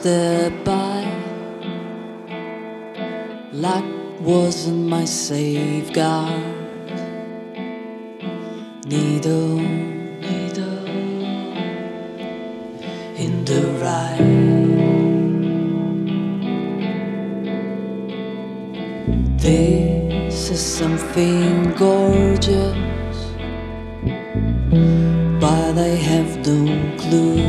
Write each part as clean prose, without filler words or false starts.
step by. Luck wasn't my safeguard. Needle in the right. This is something gorgeous, but I have no clue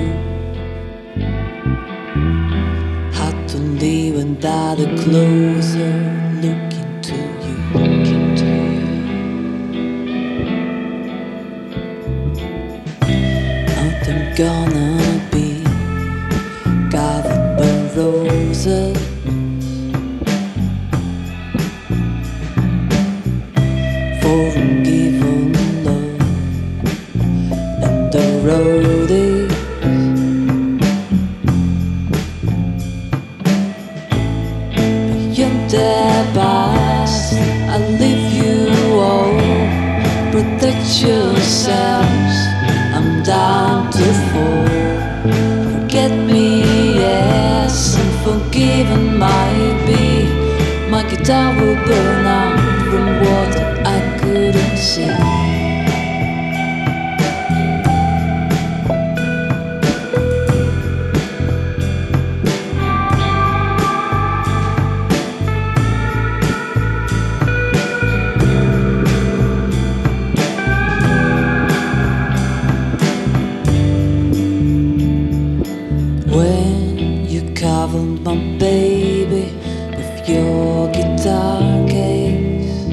how to live without a closer look into you. Out I'm gonna be covered by roses. The past, I'll leave you all. Protect yourselves, I'm down to fall. Forget me, yes, unforgiven might be. My guitar will burn out from what I couldn't see. My baby, with your guitar case,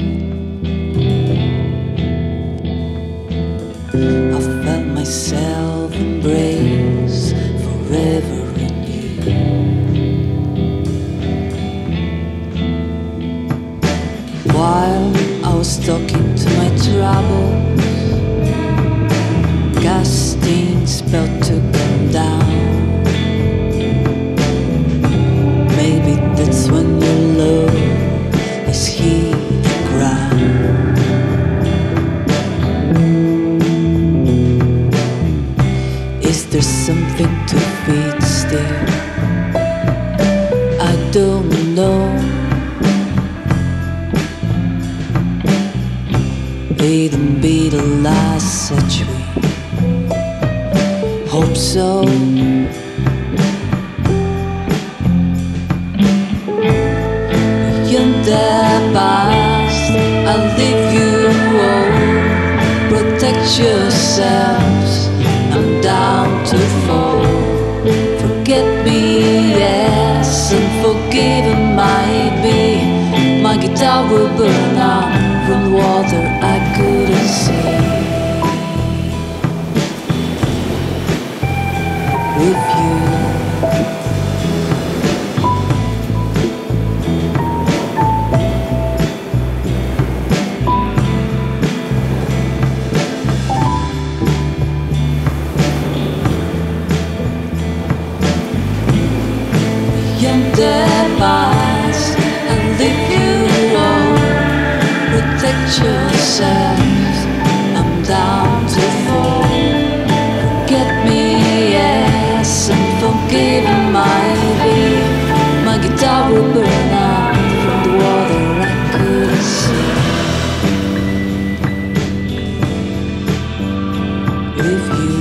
I felt myself embraced forever in you. While I was talking to my troubles, casting spell to come down. There's something to feed still. I don't know. It'll be the last century. Hope so. In the past, I'll leave you all. Protect yourselves. I'm down to fall. Forget me, yes, unforgiven might be. My guitar will burn out from water I couldn't see. With you, the past, I'll leave you all. Protect yourselves, I'm down to fall. Forget me, yes, unforgiven might be. My guitar will burn out from the water I could see. If you